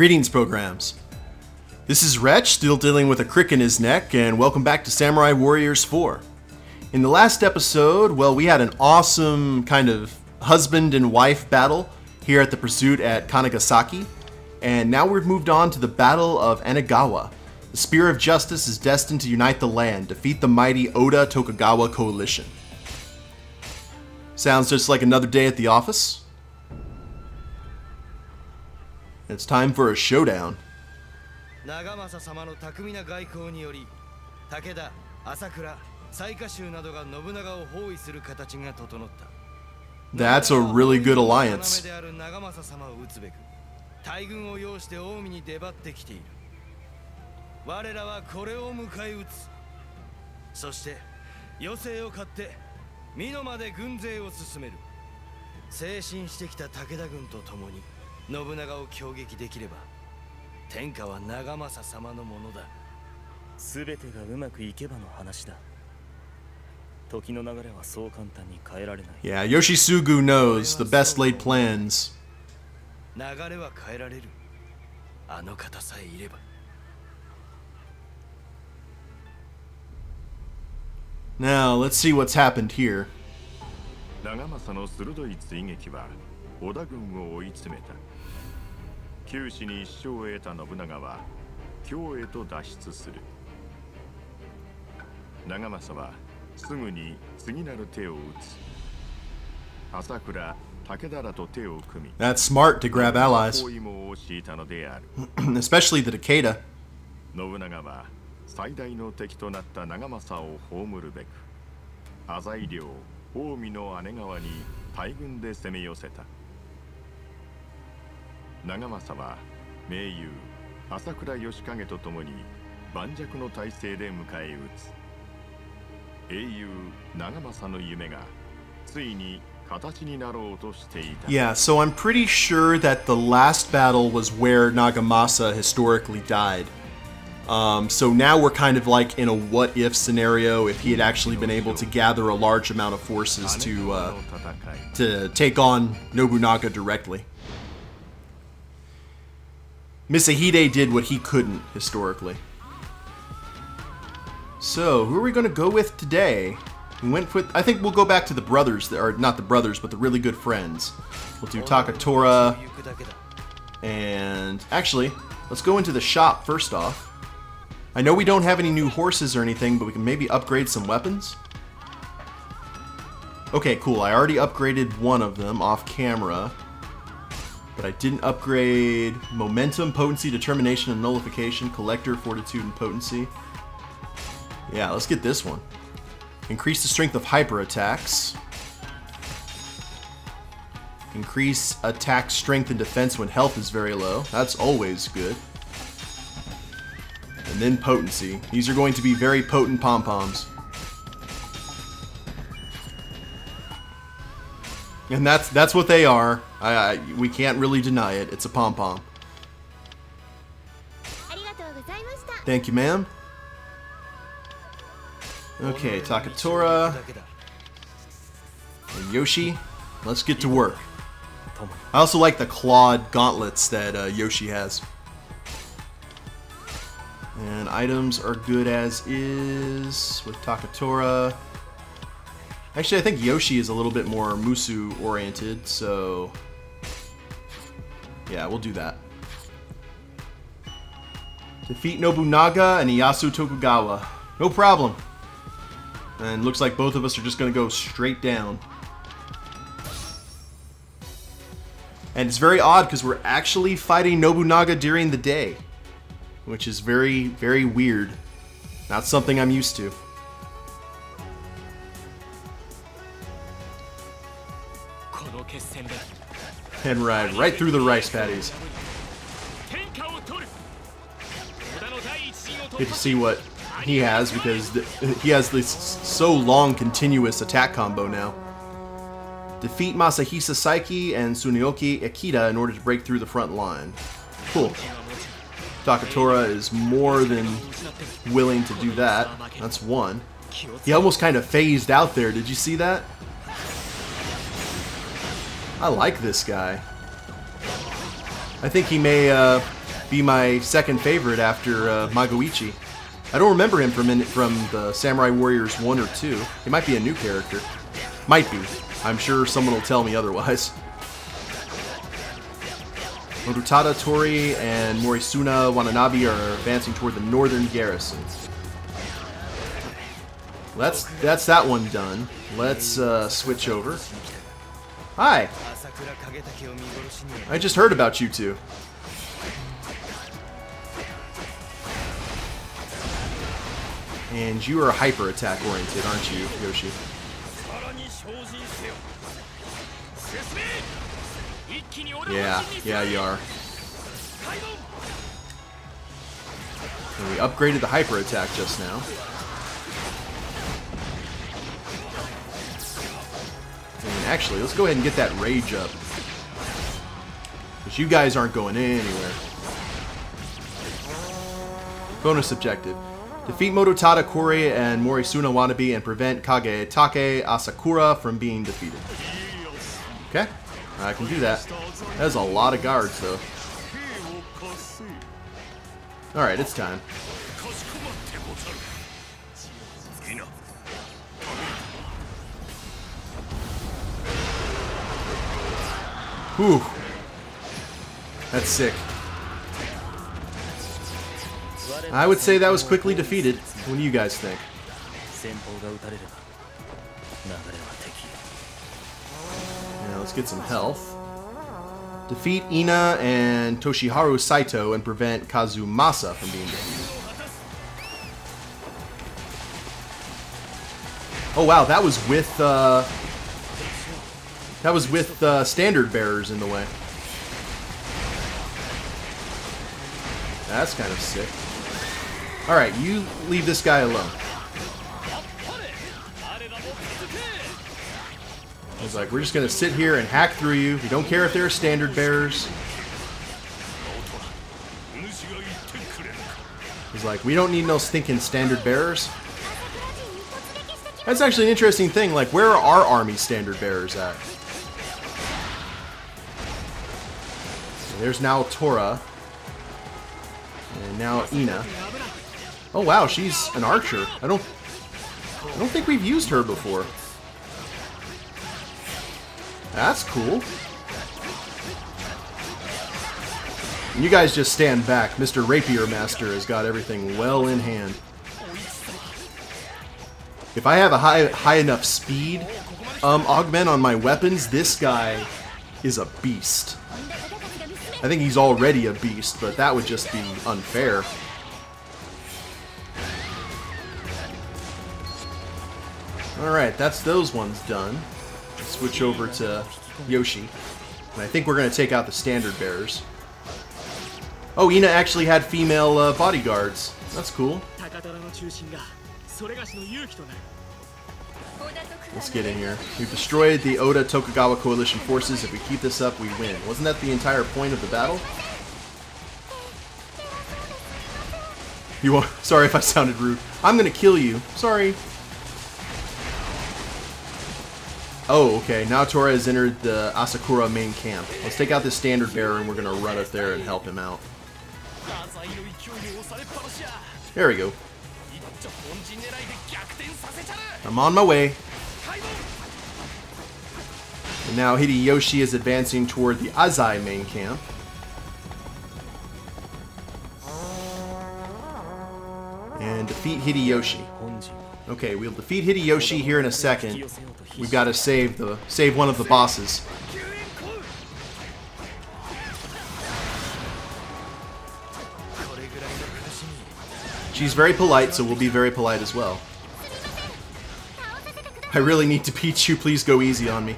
Greetings, programs. This is Wretch, still dealing with a crick in his neck, and welcome back to Samurai Warriors 4. In the last episode, well, we had an awesome kind of husband and wife battle here at the Pursuit at Kanegasaki, and now we've moved on to the Battle of Anagawa. The Spear of Justice is destined to unite the land, defeat the mighty Oda-Tokugawa Coalition. Sounds just like another day at the office. It's time for a showdown. Nagamasa-sama no takumi na gaikou ni yori, Takeda, Asakura, Saikashū nado ga Nobunaga wo houi suru katachi ga totonotta. That's a really good alliance. Nagamasa-sama wo utsu beku, taigun wo yōu shite Omi ni debatte kiteiru. Warera wa kore wo mukai utsu. Soshite, yosei wo katte, Mino made gunzei wo susumeru. Seishin shite kita Takeda-gun to tomo ni Nobunaga wo kyōgeki dekireba, tenka wa Nagamasa-sama no mono da. Subete ga umaku ikeba no hanashi da. Toki no nagare wa sou kantan ni kaerare nai. Yeah, Yoshisugu knows the best laid plans. Nagare wa kaerareru. Ano kata sae ireba. Now, let's see what's happened here. Nagamasa no surudoi tsuigeki wa Oda-gun wo oitsumeta. Kyūshi ni issho e eta Nobunaga wa Kyō e to dashitsu suru. Nagamasa wa sugu ni tsugi naru tei wo utsu. Asakura, Takeda ra to tei wo kumi. That's smart to grab allies. Especially the Takeda. Nobunaga wa saidai no teki to natta Nagamasa wo houmuru beku, Azai ryō Omi no Anegawa ni taigun de seme yoseta. Nagamasa wa meiyū Asakura Yoshikage to tomo ni banjaku no taisei de mukae utsu. Eiyū Nagamasa no yume ga tsui ni katachi ni narou to shite ita. Yeah, so I'm pretty sure that the last battle was where Nagamasa historically died. So now we're kind of like in a what-if scenario if he had actually been able to gather a large amount of forces to take on Nobunaga directly. Misahide did what he couldn't, historically. So, who are we going to go with today? We went with, I think we'll go back to the brothers, that are not the brothers, but the really good friends. We'll do Takatora, and actually, let's go into the shop first off. I know we don't have any new horses or anything, but we can maybe upgrade some weapons. Okay, cool. I already upgraded one of them off camera. But I didn't upgrade momentum, potency, determination, and nullification, collector, fortitude, and potency. Yeah, let's get this one. Increase the strength of hyper attacks. Increase attack strength and defense when health is very low. That's always good. And then potency. These are going to be very potent pom-poms. And that's what they are. We can't really deny it. It's a pom-pom. Thank you, ma'am. Okay, Takatora. And Yoshi. Let's get to work. I also like the clawed gauntlets that Yoshi has. And items are good as is with Takatora. Actually, I think Yoshi is a little bit more Musu-oriented, so... yeah, we'll do that. Defeat Nobunaga and Ieyasu Tokugawa. No problem. And looks like both of us are just going to go straight down. And it's very odd because we're actually fighting Nobunaga during the day, which is very, very weird. Not something I'm used to. And ride right through the rice paddies. Good to see what he has because he has this so long continuous attack combo now. Defeat Masahisa Saiki and Tsunyoki Ekida in order to break through the front line. Cool. Takatora is more than willing to do that. That's one. He almost kind of phased out there. Did you see that? I like this guy. I think he may be my second favorite after Magoichi. I don't remember him from the Samurai Warriors 1 or 2. He might be a new character. Might be. I'm sure someone will tell me otherwise. Mototada Torii and Morisuna Watanabe are advancing toward the northern garrison. Well, that's that one done. Let's switch over. Hi! I just heard about you two. And you are hyper attack oriented, aren't you, Yoshi? Yeah, you are. And we upgraded the hyper attack just now. And actually, let's go ahead and get that rage up. Because you guys aren't going anywhere. Bonus objective. Defeat Mototada Torii and Morisuna Watanabe and prevent Kage Take Asakura from being defeated. Okay, I can do that. That's a lot of guards, though. Alright, it's time. Whew. That's sick. I would say that was quickly defeated. What do you guys think? Now let's get some health. Defeat Ina and Toshiharu Saito and prevent Kazumasa from being defeated. Oh wow, that was with standard bearers in the way. That's kind of sick. Alright, you leave this guy alone. He's like, we're just going to sit here and hack through you. We don't care if they're standard bearers. He's like, we don't need no stinking standard bearers. That's actually an interesting thing. Like, where are our army standard bearers at? So there's Naotora. And now Ina. Oh wow, she's an archer. I don't think we've used her before. That's cool. And you guys just stand back. Mr. Rapier Master has got everything well in hand. If I have a high enough speed augment on my weapons, this guy is a beast. I think he's already a beast, but that would just be unfair. Alright, that's those ones done. Let's switch over to Yoshi. And I think we're going to take out the standard bearers. Oh, Ina actually had female bodyguards. That's cool. Let's get in here. We've destroyed the Oda-Tokugawa Coalition forces. If we keep this up, we win. Wasn't that the entire point of the battle? You won't... Sorry if I sounded rude. I'm going to kill you. Sorry. Oh, okay. Now Tora has entered the Asakura main camp. Let's take out this standard bearer and we're going to run up there and help him out. There we go. I'm on my way. And now Hideyoshi is advancing toward the Azai main camp. And defeat Hideyoshi. Okay, we'll defeat Hideyoshi here in a second. We've got to save one of the bosses. She's very polite, so we'll be very polite as well. I really need to beat you, please go easy on me.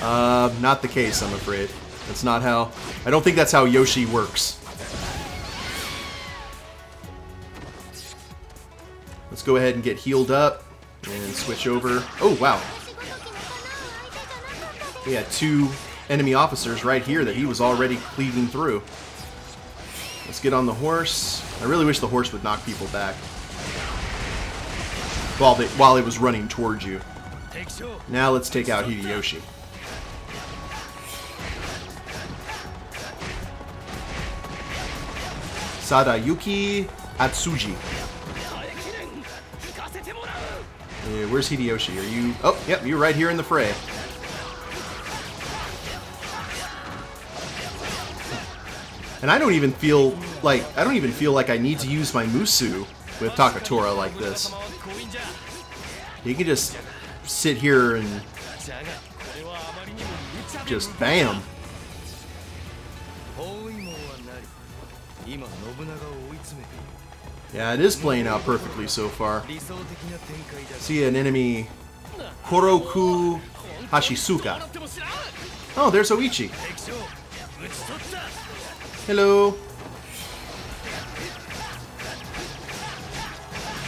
Not the case, I'm afraid. That's not how... I don't think that's how Yoshi works. Let's go ahead and get healed up and switch over. Oh, wow. We had two enemy officers right here that he was already cleaving through. Let's get on the horse. I really wish the horse would knock people back while it was running towards you. Now let's take out Hideyoshi. Sadayuki Atsuji. Yeah, where's Hideyoshi? Are you... Oh, yep, you're right here in the fray. And I don't even feel like... I don't even feel like I need to use my Musu with Takatora like this. You can just sit here and... just bam. Yeah, it is playing out perfectly so far. See an enemy, Koroku Hashisuka. Oh, there's Oichi. Hello.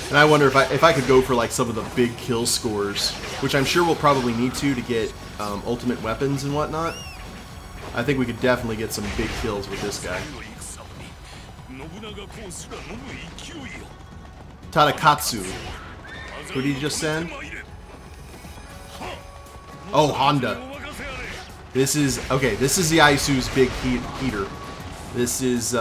And I wonder if I could go for like some of the big kill scores, which I'm sure we'll probably need to get ultimate weapons and whatnot. I think we could definitely get some big kills with this guy. Tadakatsu. Who did you just send? Oh, Honda. This is... Okay, this is the Izu's big heater. This is...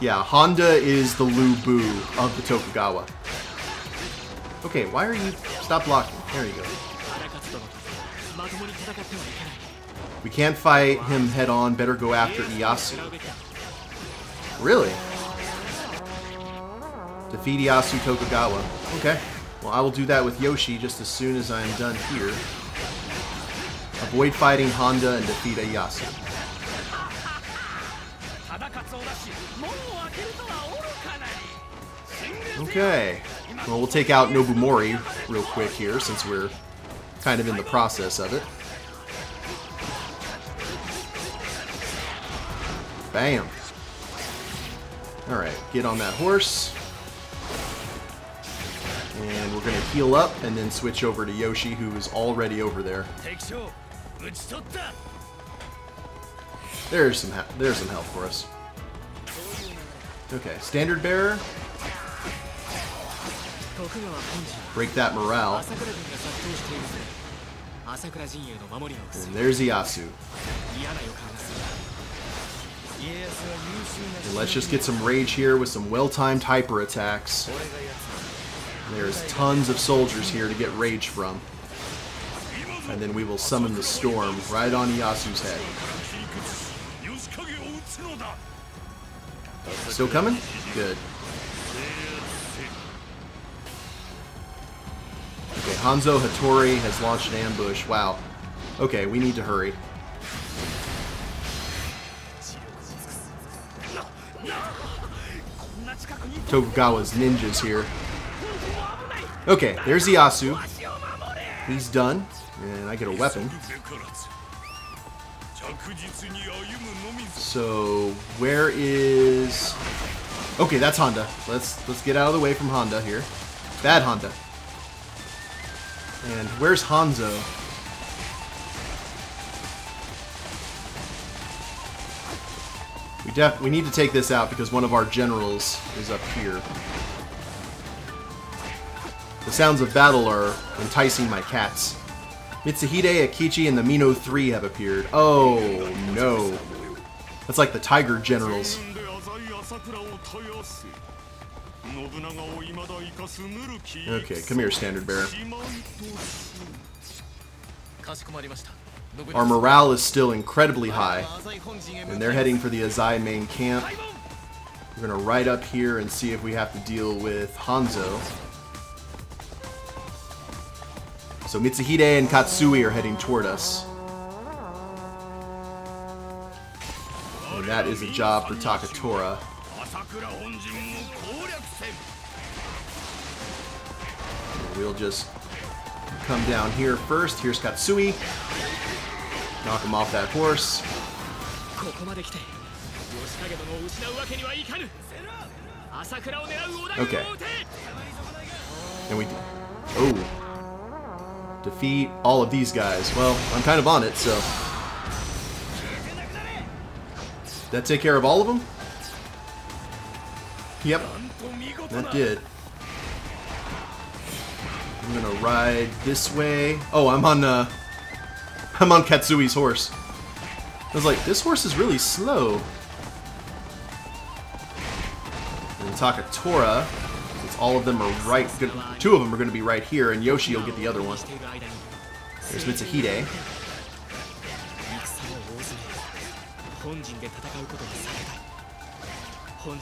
Yeah, Honda is the Lu Bu of the Tokugawa. Okay, why are you... Stop blocking. There you go. We can't fight him head-on. Better go after Ieyasu. Really? Defeat Ieyasu Tokugawa. Okay. Well, I will do that with Yoshi just as soon as I am done here. Avoid fighting Honda and defeat Ieyasu. Okay. Well, we'll take out Nobumori real quick here since we're kind of in the process of it. Bam. Alright, get on that horse. And we're going to heal up and then switch over to Yoshi, who is already over there. There's some help for us. Okay, Standard Bearer. Break that morale. And there's Ieyasu. And let's just get some rage here with some well-timed hyper attacks. There's tons of soldiers here to get rage from. And then we will summon the storm right on Ieyasu's head. Still coming? Good. Okay, Hanzo Hattori has launched an ambush. Wow. Okay, we need to hurry. Tokugawa's ninjas here. Okay, there's Ieyasu. He's done. And I get a weapon. So, where is... Okay, that's Honda. Let's get out of the way from Honda here. Bad Honda. And where's Hanzo? We need to take this out because one of our generals is up here. The sounds of battle are enticing my cats. Mitsuhide, Akichi, and the Mino 3 have appeared. Oh, no. That's like the tiger generals. Okay, come here, Standard Bearer. Our morale is still incredibly high, and they're heading for the Azai main camp. We're going to ride up here and see if we have to deal with Hanzo. So Mitsuhide and Katsui are heading toward us. And that is a job for Takatora. We'll just come down here first. Here's Katsui. Knock him off that horse. Okay. And we... Oh. Defeat all of these guys. Well, I'm kind of on it, so... Did that take care of all of them? Yep. That did. I'm gonna ride this way. Oh, I'm on Katsui's horse. I was like, this horse is really slow. And Takatora, since all of them are right, two of them are going to be right here, and Yoshi will get the other one. There's Mitsuhide.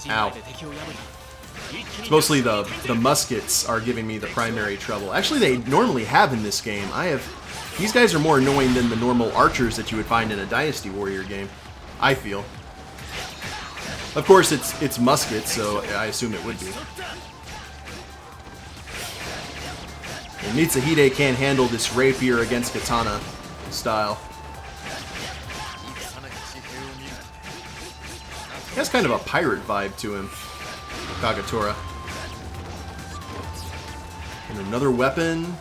Ow. It's mostly the muskets are giving me the primary trouble. Actually, they normally have in this game. These guys are more annoying than the normal archers that you would find in a Dynasty Warrior game, I feel. Of course, it's muskets, so I assume it would be. And Mitsuhide can't handle this rapier against katana style. He has kind of a pirate vibe to him, Takatora. And another weapon.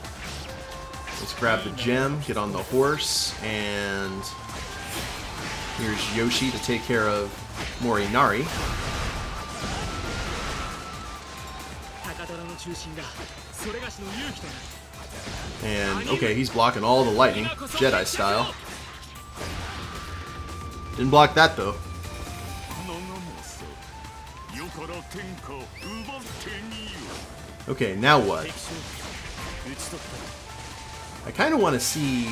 Let's grab the gem, get on the horse, and here's Yoshi to take care of Morinari. And, okay, he's blocking all the lightning, Jedi style. Didn't block that, though. Okay, now what? I kind of want to see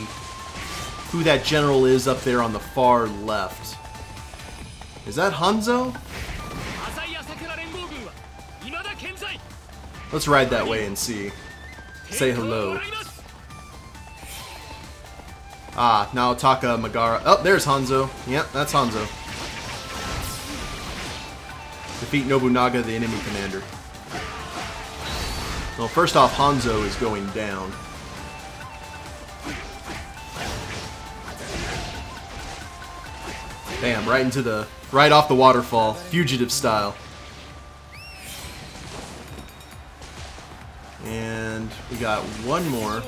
who that general is up there on the far left. Is that Hanzo? Let's ride that way and see. Say hello. Ah, Naotaka Magara. Oh, there's Hanzo. Yep, that's Hanzo. Defeat Nobunaga, the enemy commander. Well, first off, Hanzo is going down. Bam, right off the waterfall, fugitive style. And we got one more.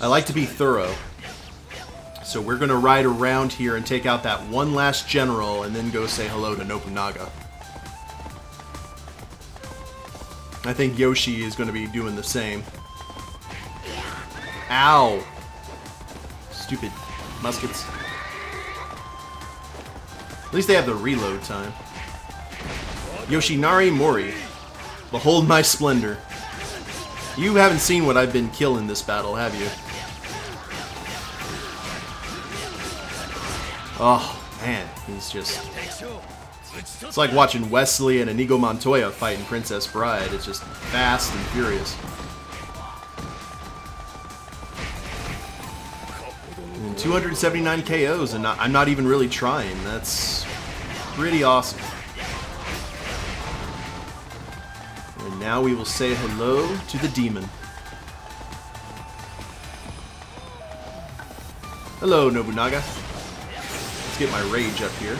I like to be thorough. So we're gonna ride around here and take out that one last general and then go say hello to Nobunaga. I think Yoshi is gonna be doing the same. Ow! Stupid muskets. At least they have the reload time. Yoshinari Mori. Behold my splendor. You haven't seen what I've been killing this battle, have you? Oh, man. He's just... It's like watching Wesley and Inigo Montoya fight in Princess Bride. It's just fast and furious. And 279 KOs, and I'm not even really trying. That's pretty awesome. And now we will say hello to the demon. Hello, Nobunaga. Let's get my rage up here.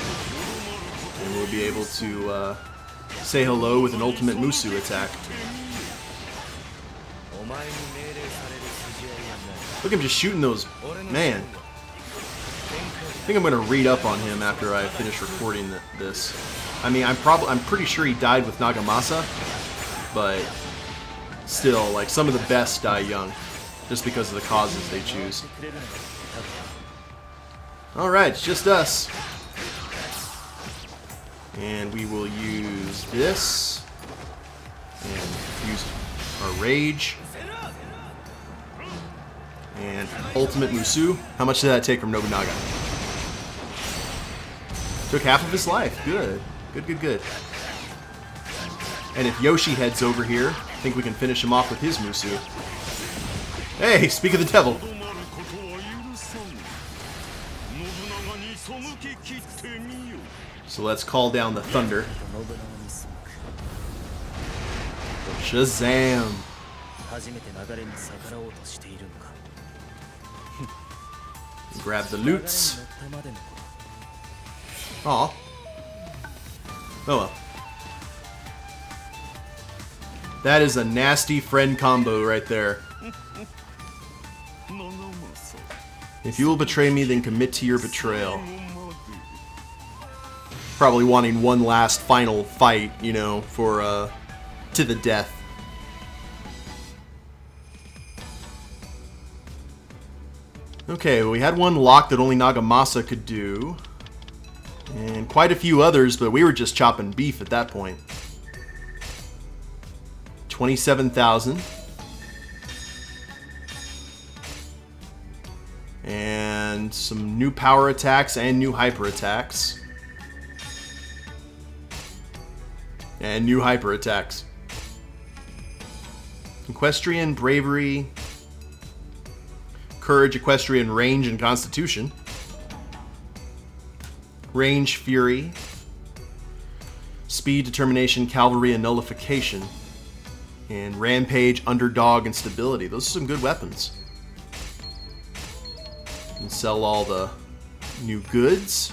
And we'll be able to say hello with an ultimate Musu attack. Look at him just shooting those... Man. I think I'm going to read up on him after I finish recording this. I mean, I'm pretty sure he died with Nagamasa, but still, like, some of the best die young, just because of the causes they choose. Alright, it's just us. And we will use this. And use our rage. And ultimate Musu. How much did that take from Nobunaga? Took half of his life. Good. Good, good, good. And if Yoshi heads over here, I think we can finish him off with his Musu. Hey, speak of the devil. So let's call down the thunder. Shazam! Grab the loots. Aw. Oh well. That is a nasty friend combo right there. If you will betray me, then commit to your betrayal. Probably wanting one last final fight, you know, for, to the death. Okay, well, we had one lock that only Nagamasa could do. and quite a few others, but we were just chopping beef at that point. 27,000. And some new power attacks and new hyper attacks. And new hyper attacks. Equestrian, bravery, courage, equestrian, range, and constitution. Range, fury, speed, determination, cavalry, and nullification. And rampage, underdog, and stability. Those are some good weapons. And sell all the new goods.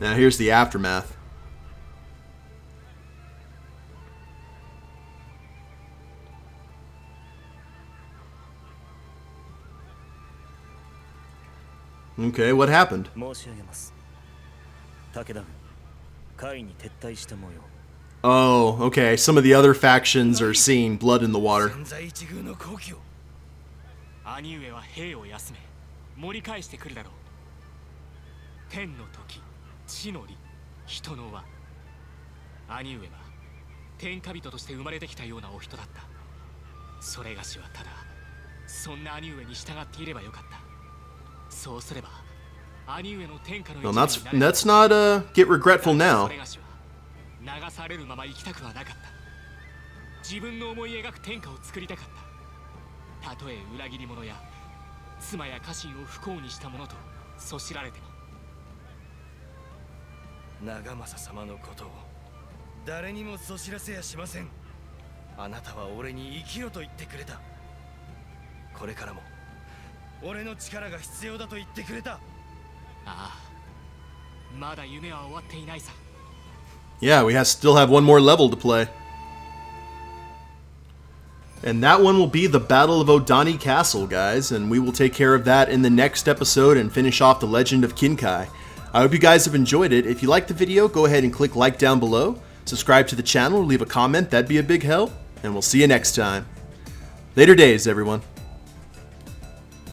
Now here's the aftermath. Okay, what happened? Oh, okay. Some of the other factions are seeing blood in the water. Well, that's not get regretful now. Yeah, we still have one more level to play. And that one will be the Battle of Odani Castle, guys, and we will take care of that in the next episode and finish off the Legend of Kinkai. I hope you guys have enjoyed it. If you liked the video, go ahead and click like down below, subscribe to the channel, leave a comment, that'd be a big help, and we'll see you next time. Later days, everyone.